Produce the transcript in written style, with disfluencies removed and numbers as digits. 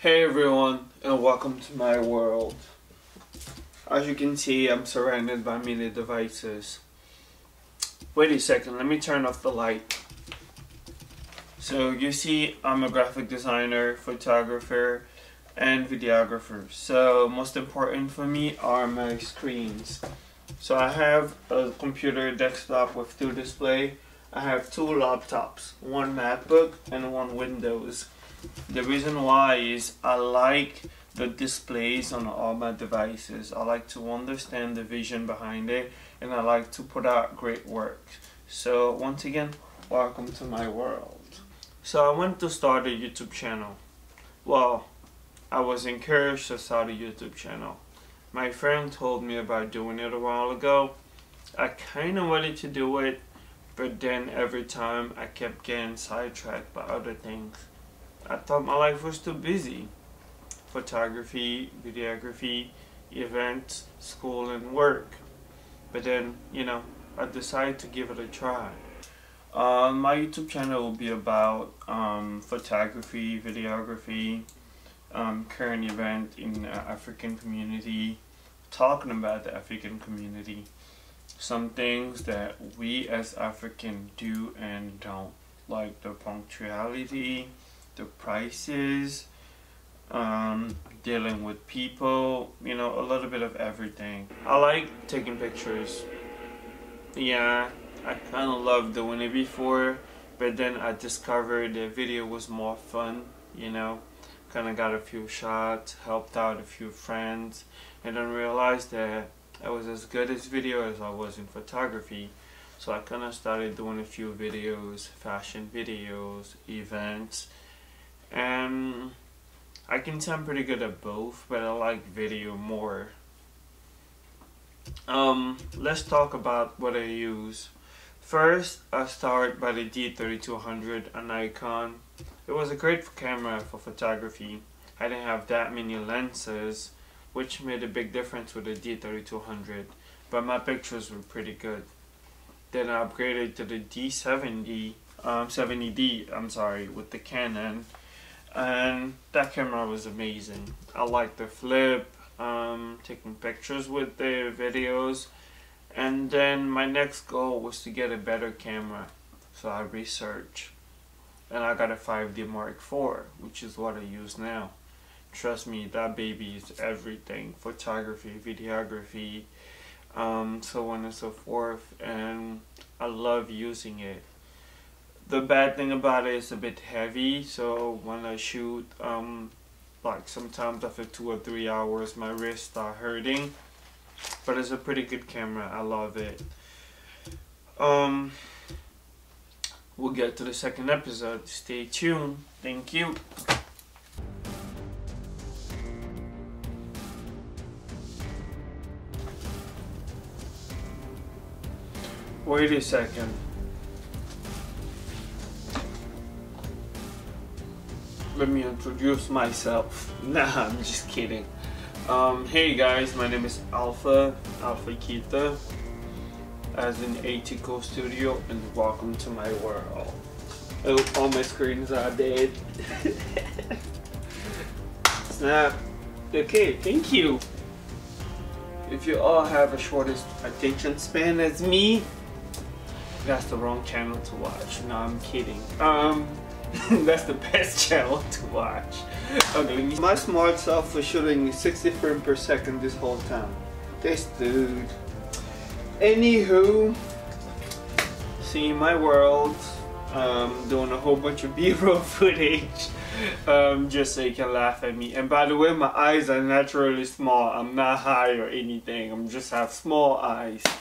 Hey everyone, and welcome to my world. As you can see, I'm surrounded by many devices. Wait a second, let me turn off the light. So you see, I'm a graphic designer, photographer, and videographer. So most important for me are my screens. So I have a computer desktop with two displays. I have two laptops, one MacBook and one Windows. The reason why is I like the displays on all my devices. I like to understand the vision behind it, and I like to put out great work. So once again, welcome to my world. So I wanted to start a YouTube channel. Well, I was encouraged to start a YouTube channel. My friend told me about doing it a while ago. I kind of wanted to do it, but then every time I kept getting sidetracked by other things. I thought my life was too busy. Photography, videography, events, school, and work. But then, you know, I decided to give it a try. My YouTube channel will be about photography, videography, current event in the African community, talking about the African community, some things that we as Africans do and don't, like the punctuality, the prices, dealing with people, you know, a little bit of everything. I like taking pictures. Yeah, I kind of loved doing it before, but then I discovered that video was more fun, you know. Kind of got a few shots, helped out a few friends, and then realized that I was as good at video as I was in photography. So I kind of started doing a few videos, fashion videos, events, and I can say I'm pretty good at both, but I like video more. Let's talk about what I use. First, I start by the D3200, an Nikon. It was a great camera for photography. I didn't have that many lenses, which made a big difference with the D3200, but my pictures were pretty good. Then I upgraded to the D70, 70D, with the Canon, and that camera was amazing. I liked the flip, taking pictures with the videos, and then my next goal was to get a better camera, so I researched, and I got a 5D Mark IV, which is what I use now. Trust me, that baby is everything, photography, videography, so on and so forth, and I love using it. The bad thing about it is a bit heavy, so when I shoot, like sometimes after 2 or 3 hours my wrists start hurting, but it's a pretty good camera, I love it. We'll get to the second episode, stay tuned, thank you. Wait a second. Let me introduce myself. Nah, I'm just kidding. Hey guys, my name is Alpha Kita, as in ATCO Studio, and welcome to my world. Oh, all my screens are dead. Snap. Okay, thank you. If you all have a shortest attention span as me, that's the wrong channel to watch. No, I'm kidding. That's the best channel to watch. Okay, my smart self was shooting me 60 frames per second this whole time. This dude. Anywho, see my world, doing a whole bunch of B-roll footage, just so you can laugh at me. And by the way, my eyes are naturally small. I'm not high or anything. I'm just have small eyes.